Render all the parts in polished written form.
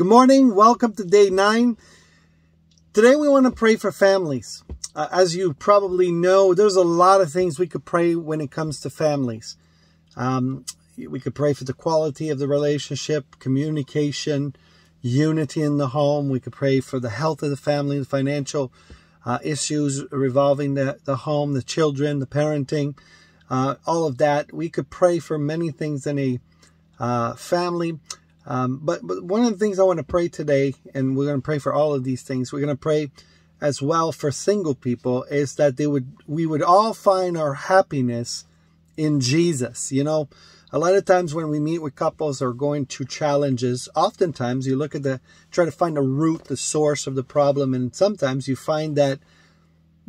Good morning. Welcome to day 9. Today we want to pray for families. As you probably know, there's a lot of things we could pray when it comes to families. We could pray for the quality of the relationship, communication, unity in the home. We could pray for the health of the family, the financial issues revolving the home, the children, the parenting, all of that. We could pray for many things in a family. But one of the things I want to pray today, and we're going to pray for all of these things, we're going to pray as well for single people, is that we would all find our happiness in Jesus. You know, a lot of times when we meet with couples or going through challenges, oftentimes you look at try to find the root, the source of the problem, and sometimes you find that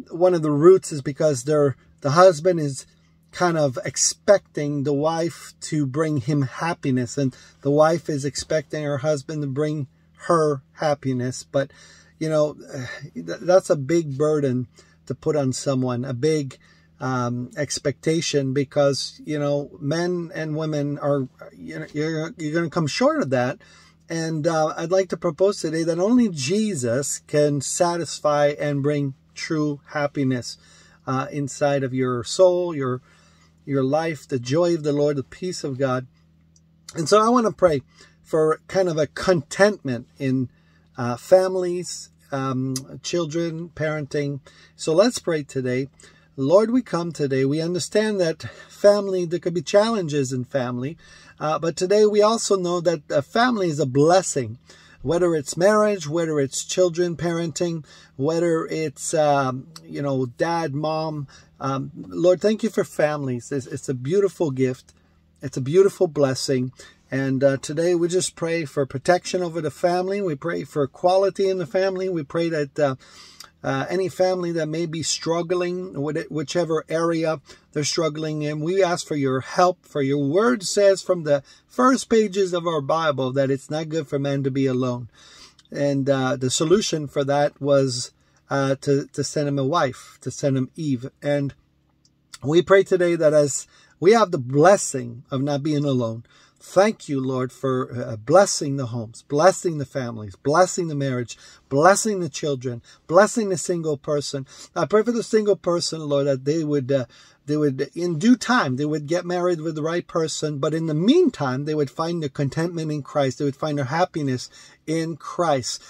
one of the roots is because the husband is kind of expecting the wife to bring him happiness, and the wife is expecting her husband to bring her happiness. But you know, that's a big burden to put on someone, a big expectation, because you know, men and women are, you know, you're going to come short of that. And I'd like to propose today that only Jesus can satisfy and bring true happiness inside of your soul, your life, the joy of the Lord, the peace of God. And so I want to pray for kind of a contentment in families, children, parenting. So let's pray today. Lord, we come today. We understand that family, there could be challenges in family. But today we also know that a family is a blessing. Whether it's marriage, whether it's children, parenting, whether it's, you know, dad, mom. Lord, thank you for families. It's a beautiful gift. It's a beautiful blessing. And today we just pray for protection over the family. We pray for equality in the family. We pray that any family that may be struggling, with it, whichever area they're struggling in, we ask for your help, for your word says from the first pages of our Bible that it's not good for man to be alone. And the solution for that was to send him a wife, to send him Eve. And we pray today that as we have the blessing of not being alone, thank you, Lord, for blessing the homes, blessing the families, blessing the marriage, blessing the children, blessing the single person. I pray for the single person, Lord, that they would in due time, they would get married with the right person. But in the meantime, they would find their contentment in Christ. They would find their happiness in Christ.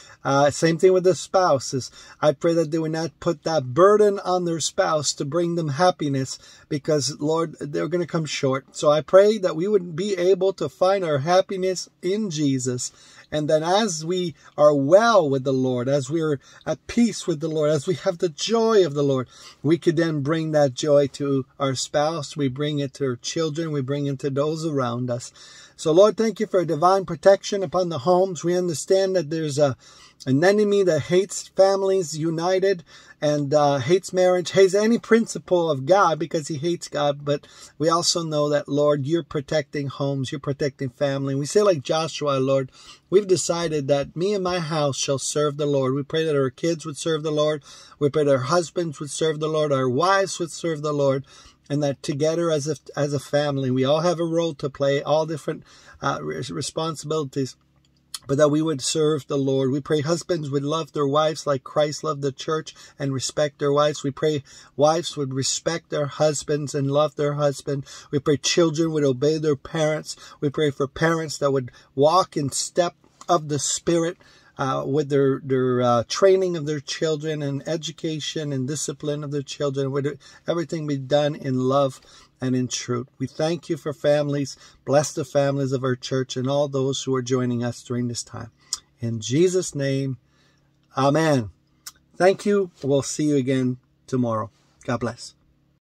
Same thing with the spouses. I pray that they would not put that burden on their spouse to bring them happiness, because, Lord, they're going to come short. So I pray that we would be able to find our happiness in Jesus. And then as we are well with the Lord, as we are at peace with the Lord, as we have the joy of the Lord, we could then bring that joy to our spouse. We bring it to our children. We bring it to those around us. So, Lord, thank you for divine protection upon the homes. We understand that there's an enemy that hates families united and hates marriage, hates any principle of God because he hates God. But we also know that, Lord, you're protecting homes. You're protecting family. We say like Joshua, Lord, we've decided that me and my house shall serve the Lord. We pray that our kids would serve the Lord. We pray that our husbands would serve the Lord. Our wives would serve the Lord. And that together as a family, we all have a role to play, all different responsibilities. But that we would serve the Lord. We pray husbands would love their wives like Christ loved the church and respect their wives. We pray wives would respect their husbands and love their husband. We pray children would obey their parents. We pray for parents that would walk in step of the Spirit with their training of their children and education and discipline of their children. Would everything be done in love and in truth. We thank you for families. Bless the families of our church and all those who are joining us during this time. In Jesus' name, amen. Thank you. We'll see you again tomorrow. God bless.